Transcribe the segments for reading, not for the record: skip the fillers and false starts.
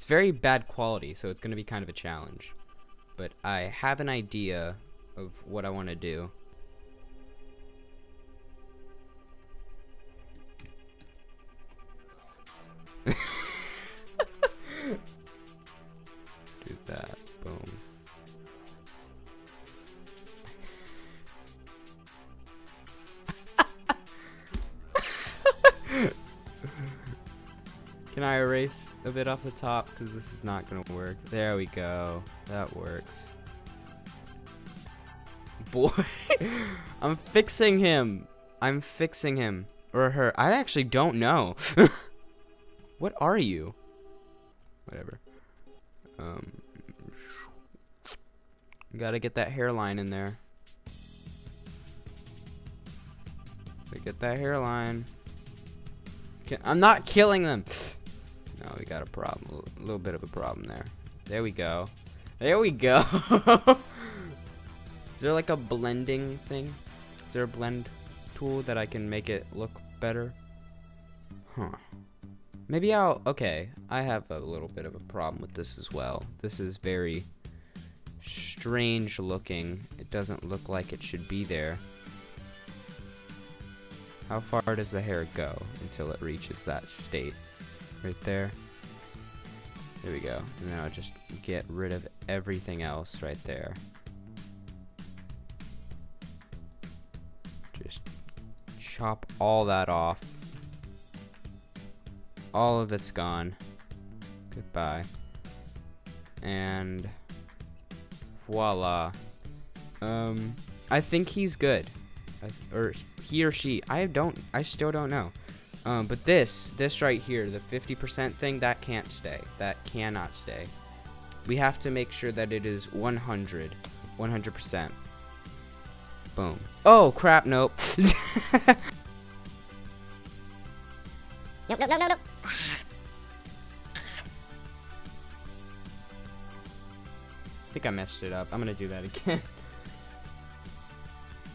It's very bad quality, so it's going to be kind of a challenge. But I have an idea of what I want to do. Do that. Boom. Can I erase a bit off the top? Because this is not going to work. There we go. That works. Boy. I'm fixing him. I'm fixing him. Or her. I actually don't know. What are you? Whatever. Gotta get that hairline in there. Gotta get that hairline. I'm not killing them. No, we got a problem. A little bit of a problem there. There we go. There we go. Is there like a blending thing? Is there a blend tool that I can make it look better? Huh. Maybe I'll... Okay, I have a little bit of a problem with this as well. This is very strange looking. It doesn't look like it should be there. How far does the hair go until it reaches that state? Right there. There we go. And then I'll just get rid of everything else right there. Just chop all that off. All of it's gone. Goodbye. And voila. I think he's good, or he or she. I still don't know. But this right here, the 50% thing, that can't stay. That cannot stay. We have to make sure that it is 100%. Boom. Oh crap! Nope. Nope. I think I messed it up. I'm gonna do that again.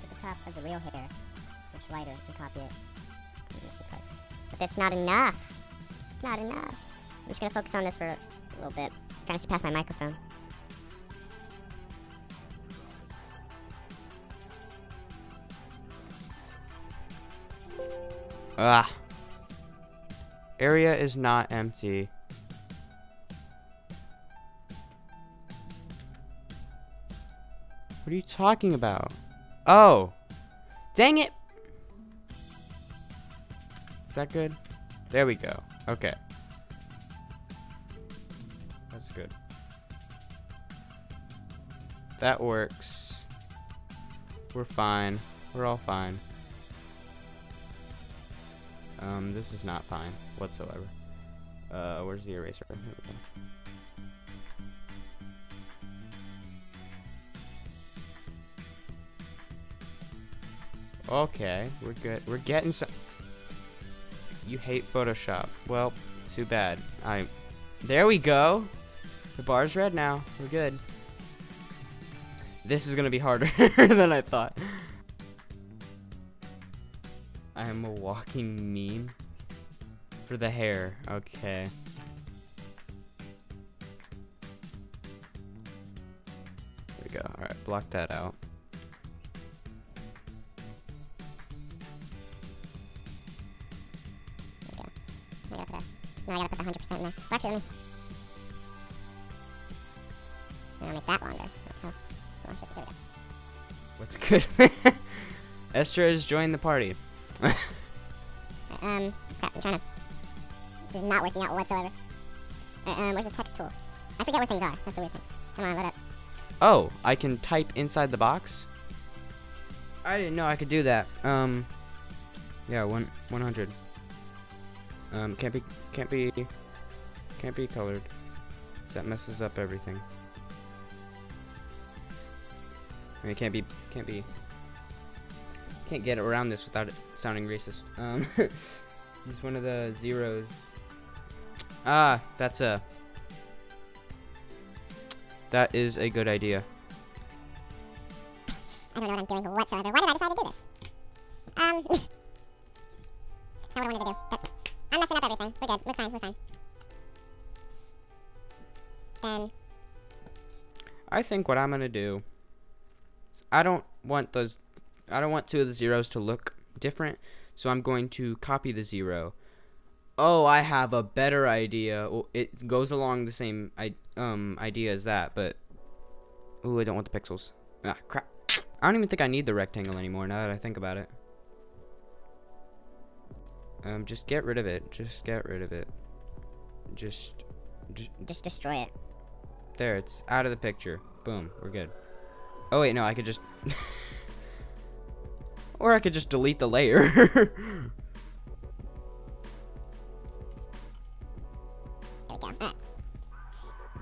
The top of the real hair, which lighter can copy it. But that's not enough. It's not enough. I'm just gonna focus on this for a little bit. I'm trying to see past my microphone. Ah. Area is not empty. What are you talking about? Oh! Dang it! Is that good? There we go. Okay. That's good. That works. We're fine. We're all fine. This is not fine whatsoever. Where's the eraser? Here we go. Okay, we're good. We're getting some. You hate Photoshop. Well, too bad. There we go. The bar's red now. We're good. This is gonna be harder than I thought. I am a walking meme for the hair. Okay. There we go. All right, block that out. Now I gotta put the 100% in there. Actually, I'll make that longer. What's good? Estra has joined the party. Crap, I'm trying to. This is not working out whatsoever. Where's the text tool? I forget where things are. That's the weird thing. Come on, load up. Oh, I can type inside the box? I didn't know I could do that. Yeah, 100. Can't be colored. That messes up everything. I mean, it can't get around this without it sounding racist. Use one of the zeros. Ah, that is a good idea. I don't know what I'm doing whatsoever. Why did I decide to do this? That's not what I wanted to do. I'm messing up everything. We're good. We're fine. then. I think what I'm gonna do is I don't want two of the zeros to look different, so I'm going to copy the zero. Oh, I have a better idea. Well, it goes along the same idea as that, but ooh, I don't want the pixels. Ah, crap. I don't even think I need the rectangle anymore now that I think about it. Just get rid of it. Just destroy it. There, it's out of the picture. Boom, we're good. Oh wait, no, I could just or I could just delete the layer.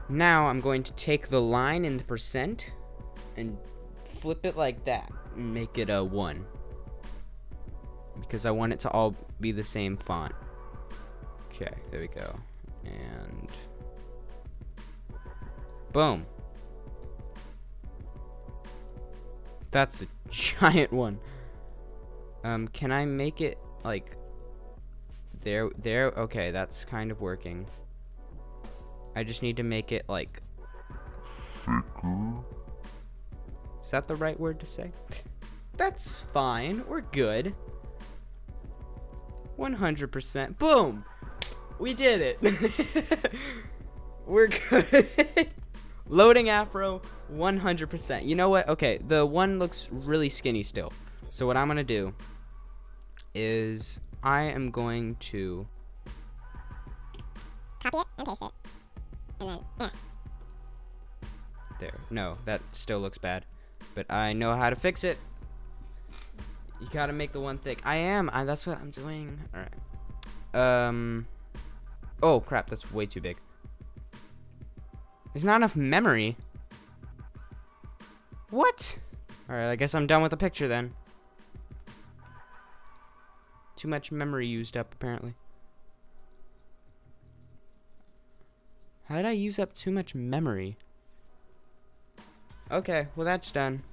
Now I'm going to take the line and the percent and flip it like that and make it a 1. Because I want it to all be the same font. Okay, there we go. And boom. That's a giant one. Can I make it like there? Okay, that's kind of working. I just need to make it like is that the right word to say? That's fine. We're good. 100%. Boom! We did it. We're good. Loading afro 100%. You know what? Okay, the one looks really skinny still. So what I'm going to do is I am going to copy it and paste it. And then there. No, that still looks bad. But I know how to fix it. You got to make the one thick. That's what I'm doing. All right. Oh crap, that's way too big. There's not enough memory. What? Alright, I guess I'm done with the picture then. Too much memory used up, apparently. How did I use up too much memory? Okay, well that's done.